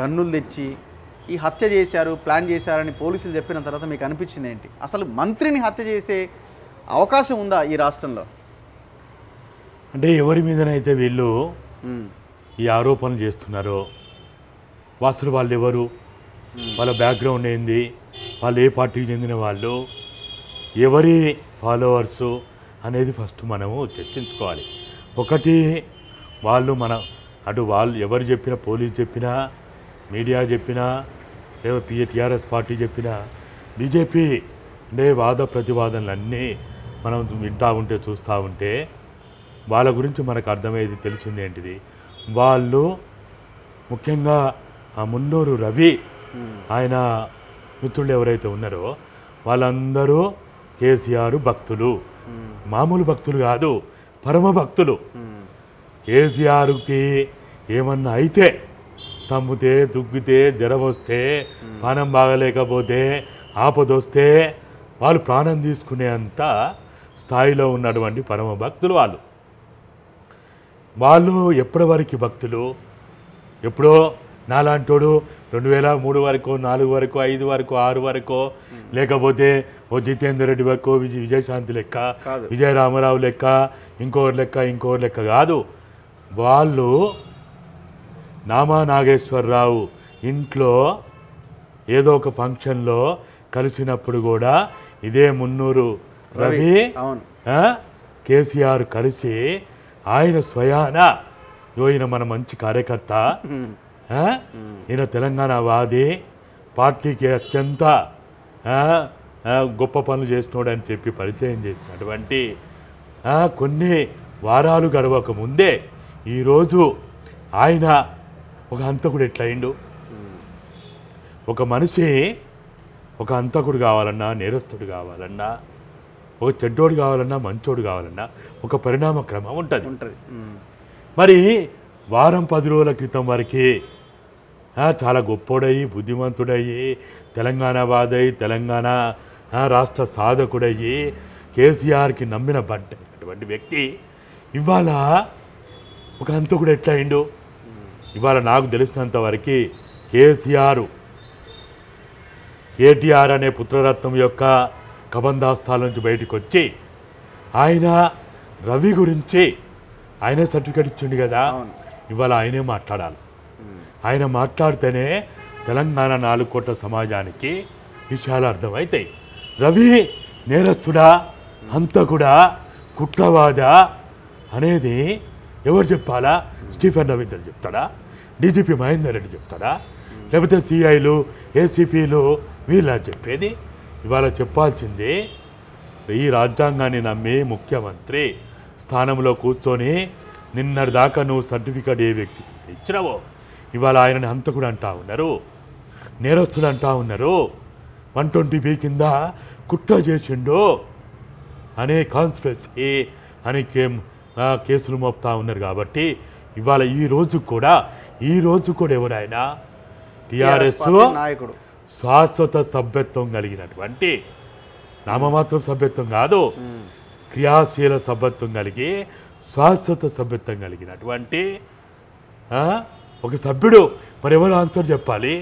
గన్నులు తెచ్చి ఈ హత్య చేశారు ప్లాన్ చేశారని పోలీసులు చెప్పిన తర్వాత మీకు అనిపించింది ఏంటి? అసలు మంత్రిని హత్య చేసే అవకాశం ఉందా ఈ రాష్ట్రంలో? అంటే ఎవరి మీదనైతే వీళ్ళు ఈ ఆరోపణలు చేస్తున్నారో వాసులు వాళ్ళు ఎవరు, వాళ్ళ బ్యాక్గ్రౌండ్ ఏంది, వాళ్ళు ఏ పార్టీకి చెందిన వాళ్ళు, ఎవరి ఫాలోవర్సు అనేది ఫస్ట్ మనము చర్చించుకోవాలి. ఒకటి వాళ్ళు మన అటు వాళ్ళు ఎవరు చెప్పినా, పోలీసు చెప్పినా, మీడియా చెప్పినా, లేదా టీఆర్ఎస్ పార్టీ చెప్పినా, బీజేపీ అంటే వాద ప్రతివాదనలన్నీ మనం వింటూ ఉంటే చూస్తూ ఉంటే వాళ్ళ గురించి మనకు అర్థమయ్యేది తెలిసింది ఏంటిది, వాళ్ళు ముఖ్యంగా ఆ మున్నూరు రవి ఆయన మిత్రులు ఎవరైతే ఉన్నారో వాళ్ళందరూ కేసీఆర్ భక్తులు, మామూలు భక్తులు కాదు, పరమ భక్తులు. కేసీఆర్కి ఏమన్నా అయితే, తమ్ముతే, దుగ్గితే, జ్వరం వస్తే, ప్రాణం బాగలేకపోతే, ఆపదొస్తే వాళ్ళు ప్రాణం తీసుకునేంత స్థాయిలో ఉన్నటువంటి పరమ భక్తులు వాళ్ళు. వాళ్ళు ఎప్పటి వరకు భక్తులు? ఎప్పుడో నాలాంటోడు 2003 వరకు, 4 వరకు, 5 వరకు, 6 వరకు, లేకపోతే ఓ జితేందర్ రెడ్డి వరకు, విజయశాంతి లెక్క, విజయ రామారావు లెక్క, ఇంకోరు లెక్క కాదు. వాళ్ళు నామా నాగేశ్వరరావు ఇంట్లో ఏదో ఒక ఫంక్షన్లో కలిసినప్పుడు కూడా ఇదే మున్నూరు రవి కేసీఆర్ కలిసి ఆయన స్వయాన ఈయన మన మంచి కార్యకర్త, ఈయన తెలంగాణ వాది, పార్టీకి అత్యంత గొప్ప పనులు చేస్తున్నాడని చెప్పి పరిచయం చేసినటువంటి కొన్ని వారాలు గడవక ముందే ఈరోజు ఆయన ఒక హంతకుడు ఎట్లయిండు? ఒక మనిషి ఒక హంతకుడు కావాలన్నా, నేరస్తుడు కావాలన్నా, ఒక చెడ్డోడు కావాలన్నా, మంచోడు కావాలన్నా ఒక పరిణామ క్రమం ఉంటుంది. మరి వారం 10 రోజుల క్రితం వరకు చాలా గొప్పోడయి, బుద్ధిమంతుడయ్యి, తెలంగాణ వాదయి, తెలంగాణ రాష్ట్ర సాధకుడయ్యి, కేసీఆర్కి నమ్మిన బట్టటువంటి వ్యక్తి ఇవాళ ఒక హంతకుడు ఎట్లా అయిండు? ఇవాళ నాకు తెలిసినంత వరకు కేసీఆర్ కేటీఆర్ అనే పుత్రరత్నం యొక్క కబంధాస్థాల నుంచి బయటకు వచ్చి ఆయన రవి గురించి ఆయనే సర్టిఫికేట్ ఇచ్చిండు కదా, ఇవాళ ఆయనే మాట్లాడాలి. ఆయన మాట్లాడితేనే తెలంగాణ 4 కోట్ల సమాజానికి విషయాలు అర్థమవుతాయి. రవి నేరస్తుడా, హంతకుడా, కుట్రవాదా అనేది ఎవరు చెప్పాలా? స్టీఫెన్ రవీంద్ర చెప్తాడా? డీజీపీ మహేందర్ రెడ్డి చెప్తాడా? లేకపోతే సిఐలు, ఏసీపీలు వీళ్ళ చెప్పేది? ఇవాళ చెప్పాల్సింది ఈ రాజ్యాంగాన్ని నమ్మి ముఖ్యమంత్రి స్థానంలో కూర్చొని నిన్నటి దాకా నువ్వు సర్టిఫికేట్ ఏ వ్యక్తికి ఇచ్చినావో ఇవాళ ఆయనని హంతకుడు అంటా ఉన్నారు, నేరస్తుడు అంటా ఉన్నారు, 120B కింద కుట్ర చేసిండు అనే కాన్స్పిరసీ అని కేసులు మోపుతా ఉన్నారు. కాబట్టి ఇవాళ ఈ రోజు కూడా ఎవరైనా టీఆర్ఎస్ నాయకుడు శాశ్వత సభ్యత్వం కలిగినటువంటి, నామమాత్రం సభ్యత్వం కాదు, క్రియాశీల సభ్యత్వం కలిగి శాశ్వత సభ్యత్వం కలిగినటువంటి ఒక సభ్యుడు మరెవరు ఆన్సర్ చెప్పాలి?